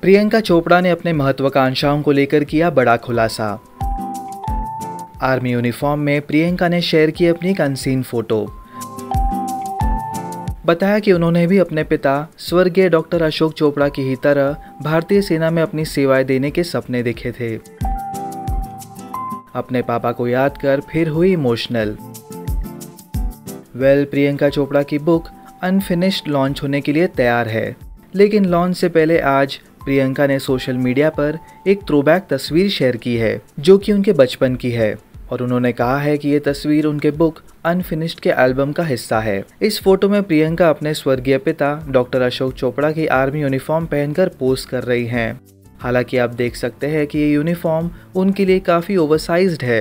प्रियंका चोपड़ा ने अपने महत्वाकांक्षाओं को लेकर किया बड़ा खुलासा। आर्मी यूनिफॉर्म में प्रियंका ने शेयर की अपनी एक अनसीन फोटो। बताया कि उन्होंने भी अपने पिता स्वर्गीय डॉक्टर अशोक चोपड़ा की ही तरह भारतीय सेना में अपनी सेवाएं देने के सपने देखे थे। अपने पापा को याद कर फिर हुई इमोशनल। वेल, प्रियंका चोपड़ा की बुक अनफिनिश्ड लॉन्च होने के लिए तैयार है, लेकिन लॉन्च से पहले आज प्रियंका ने सोशल मीडिया पर एक थ्रोबैक तस्वीर शेयर की है जो कि उनके बचपन की है, और उन्होंने कहा है कि ये तस्वीर उनके बुक अनफिनिश्ड के एल्बम का हिस्सा है। इस फोटो में प्रियंका अपने स्वर्गीय पिता डॉक्टर अशोक चोपड़ा की आर्मी यूनिफॉर्म पहनकर पोज कर रही हैं। हालांकि आप देख सकते हैं कि ये यूनिफॉर्म उनके लिए काफ़ी ओवरसाइज्ड है।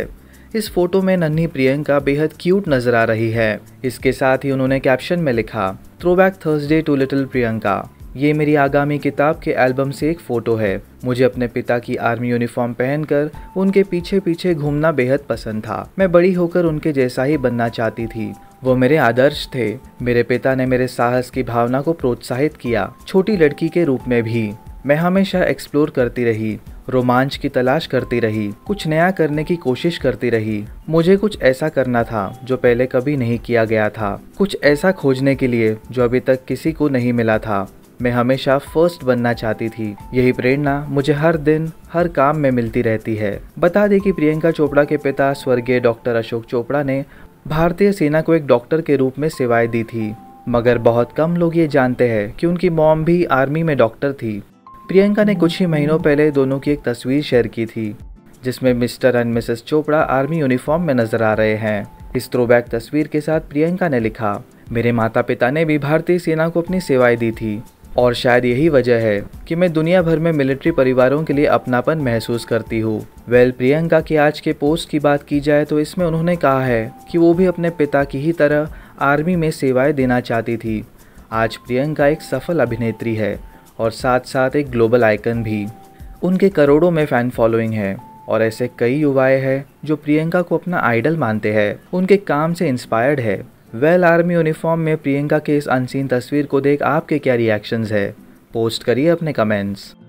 इस फोटो में नन्ही प्रियंका बेहद क्यूट नजर आ रही है। इसके साथ ही उन्होंने कैप्शन में लिखा, throwback Thursday to little Priyanka. ये मेरी आगामी किताब के एल्बम से एक फ़ोटो है। मुझे अपने पिता की आर्मी यूनिफॉर्म पहनकर उनके पीछे पीछे घूमना बेहद पसंद था। मैं बड़ी होकर उनके जैसा ही बनना चाहती थी। वो मेरे आदर्श थे। मेरे पिता ने मेरे साहस की भावना को प्रोत्साहित किया, छोटी लड़की के रूप में भी। मैं हमेशा एक्सप्लोर करती रही, रोमांच की तलाश करती रही, कुछ नया करने की कोशिश करती रही। मुझे कुछ ऐसा करना था जो पहले कभी नहीं किया गया था, कुछ ऐसा खोजने के लिए जो अभी तक किसी को नहीं मिला था। मैं हमेशा फर्स्ट बनना चाहती थी। यही प्रेरणा मुझे हर दिन हर काम में मिलती रहती है। बता दें कि प्रियंका चोपड़ा के पिता स्वर्गीय डॉक्टर अशोक चोपड़ा ने भारतीय सेना को एक डॉक्टर के रूप में सेवाएं दी थी, मगर बहुत कम लोग ये जानते हैं कि उनकी मॉम भी आर्मी में डॉक्टर थी। प्रियंका ने कुछ ही महीनों पहले दोनों की एक तस्वीर शेयर की थी जिसमें Mr and Mrs Chopra army uniform में नजर आ रहे हैं। इस थ्रोबैक तस्वीर के साथ प्रियंका ने लिखा, मेरे माता पिता ने भी भारतीय सेना को अपनी सेवाएं दी थी और शायद यही वजह है कि मैं दुनिया भर में मिलिट्री परिवारों के लिए अपनापन महसूस करती हूँ। वेल, प्रियंका के आज के पोस्ट की बात की जाए तो इसमें उन्होंने कहा है कि वो भी अपने पिता की ही तरह आर्मी में सेवाएं देना चाहती थी। आज प्रियंका एक सफल अभिनेत्री है और साथ साथ एक ग्लोबल आइकन भी। उनके करोड़ों में फैन फॉलोइंग है और ऐसे कई युवाएं हैं जो प्रियंका को अपना आइडल मानते हैं, उनके काम से इंस्पायर्ड है। वेल, आर्मी यूनिफॉर्म में प्रियंका के इस अनसीन तस्वीर को देख आपके क्या रिएक्शंस है? पोस्ट करिए अपने कमेंट्स।